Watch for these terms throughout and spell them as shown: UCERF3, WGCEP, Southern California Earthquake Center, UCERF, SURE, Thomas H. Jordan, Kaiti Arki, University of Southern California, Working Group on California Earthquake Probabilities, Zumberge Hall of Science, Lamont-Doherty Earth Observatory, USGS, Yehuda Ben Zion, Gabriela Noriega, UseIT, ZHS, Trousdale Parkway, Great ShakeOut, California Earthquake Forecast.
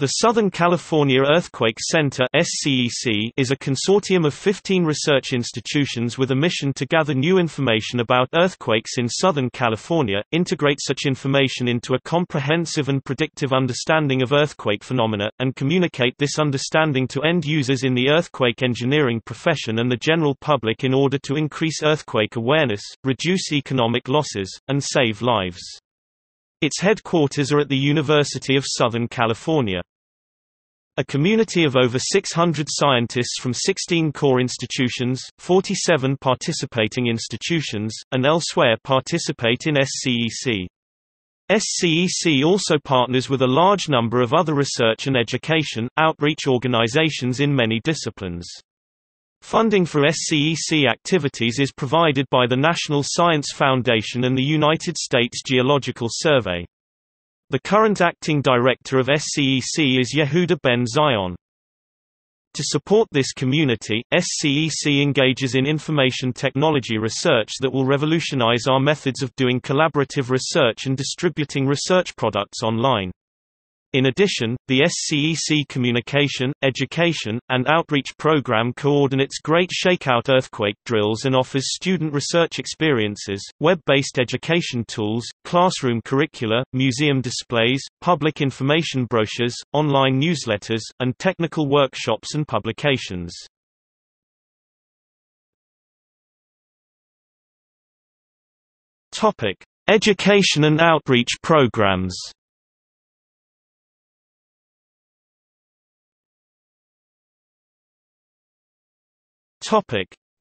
The Southern California Earthquake Center is a consortium of 15 research institutions with a mission to gather new information about earthquakes in Southern California, integrate such information into a comprehensive and predictive understanding of earthquake phenomena, and communicate this understanding to end users in the earthquake engineering profession and the general public in order to increase earthquake awareness, reduce economic losses, and save lives. Its headquarters are at the University of Southern California. A community of over 600 scientists from 16 core institutions, 47 participating institutions, and elsewhere participate in SCEC. SCEC also partners with a large number of other research and education, outreach organizations in many disciplines. Funding for SCEC activities is provided by the National Science Foundation and the United States Geological Survey. The current acting director of SCEC is Yehuda Ben Zion. To support this community, SCEC engages in information technology research that will revolutionize our methods of doing collaborative research and distributing research products online. In addition, the SCEC Communication, Education, and Outreach Program coordinates Great ShakeOut earthquake drills and offers student research experiences, web-based education tools, classroom curricula, museum displays, public information brochures, online newsletters, and technical workshops and publications. Education and outreach programs.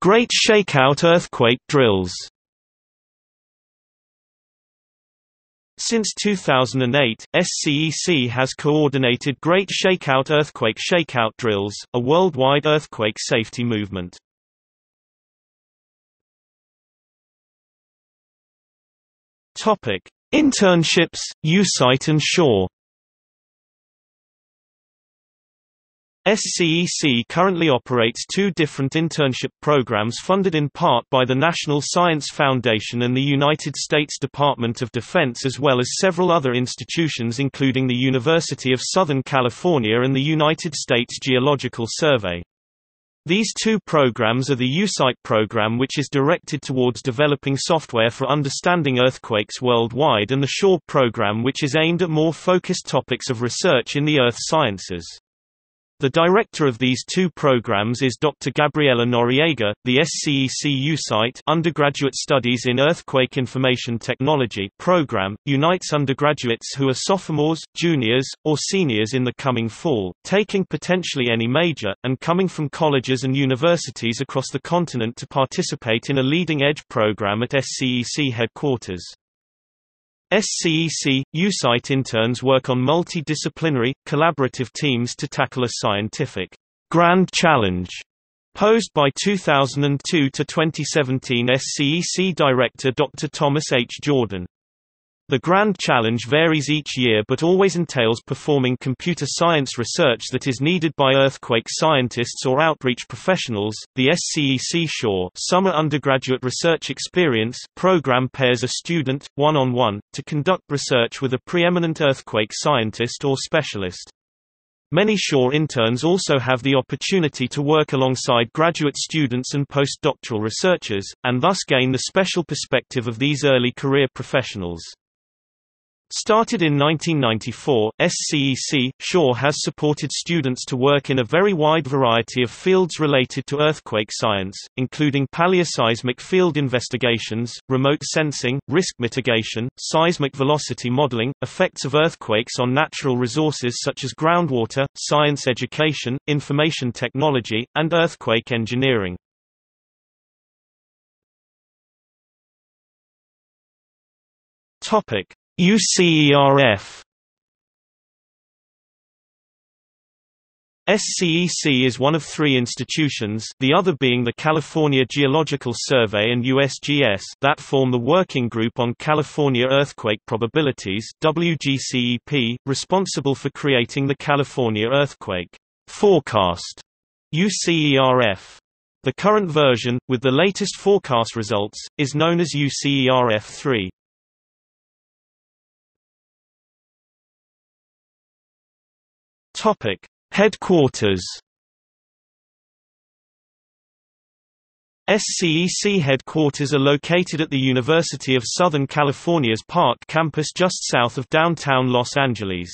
Great ShakeOut earthquake drills. Since 2008, SCEC has coordinated Great ShakeOut earthquake shakeout drills, a worldwide earthquake safety movement. Internships, UCERF3 and SURE. SCEC currently operates two different internship programs funded in part by the National Science Foundation and the United States Department of Defense, as well as several other institutions including the University of Southern California and the United States Geological Survey. These two programs are the UseIT program, which is directed towards developing software for understanding earthquakes worldwide, and the SURE program, which is aimed at more focused topics of research in the earth sciences. The director of these two programs is Dr. Gabriela Noriega. The SCEC UCERF3 Undergraduate Studies in Earthquake Information Technology program unites undergraduates who are sophomores, juniors, or seniors in the coming fall, taking potentially any major, and coming from colleges and universities across the continent to participate in a leading-edge program at SCEC headquarters. SCEC UCERF3 interns work on multidisciplinary, collaborative teams to tackle a scientific grand challenge posed by 2002 to 2017 SCEC director Dr. Thomas H. Jordan. The grand challenge varies each year but always entails performing computer science research that is needed by earthquake scientists or outreach professionals. The SCEC SURE Summer Undergraduate Research Experience program pairs a student, one-on-one, to conduct research with a preeminent earthquake scientist or specialist. Many SURE interns also have the opportunity to work alongside graduate students and postdoctoral researchers, and thus gain the special perspective of these early career professionals. Started in 1994, SCEC SURE has supported students to work in a very wide variety of fields related to earthquake science, including paleoseismic field investigations, remote sensing, risk mitigation, seismic velocity modeling, effects of earthquakes on natural resources such as groundwater, science education, information technology, and earthquake engineering. UCERF. SCEC is one of three institutions, the other being the California Geological Survey and USGS, that form the Working Group on California Earthquake Probabilities (WGCEP), responsible for creating the California Earthquake Forecast (UCERF). The current version, with the latest forecast results, is known as UCERF3. Topic: Headquarters. SCEC headquarters are located at the University of Southern California's Park campus just south of downtown Los Angeles.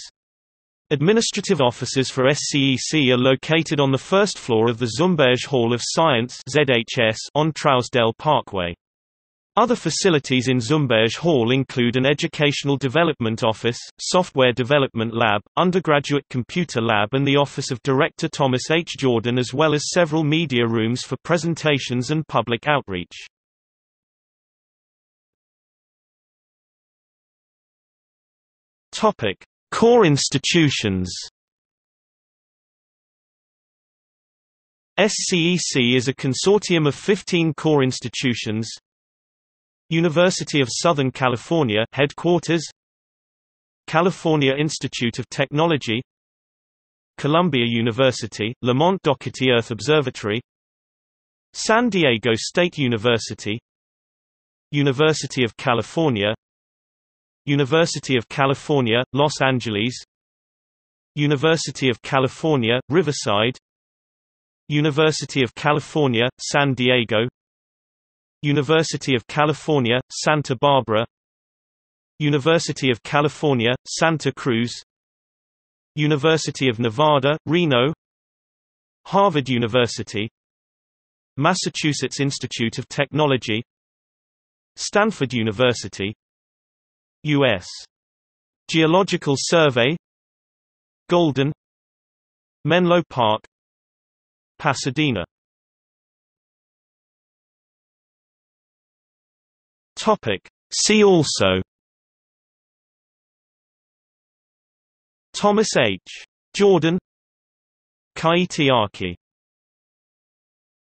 Administrative offices for SCEC are located on the first floor of the Zumberge Hall of Science (ZHS) on Trousdale Parkway. Other facilities in Zumberge Hall include an educational development office, software development lab, undergraduate computer lab and the office of Director Thomas H. Jordan, as well as several media rooms for presentations and public outreach. Topic: Core institutions. SCEC is a consortium of 15 core institutions. University of Southern California headquarters, California Institute of Technology, Columbia University, Lamont-Doherty Earth Observatory, San Diego State University, University of California, University of California, Los Angeles, University of California, Riverside, University of California, San Diego, University of California, Santa Barbara, University of California, Santa Cruz, University of Nevada, Reno, Harvard University, Massachusetts Institute of Technology, Stanford University, U.S. Geological Survey, Golden, Menlo Park, Pasadena. See also: Thomas H. Jordan, Kaiti Arki.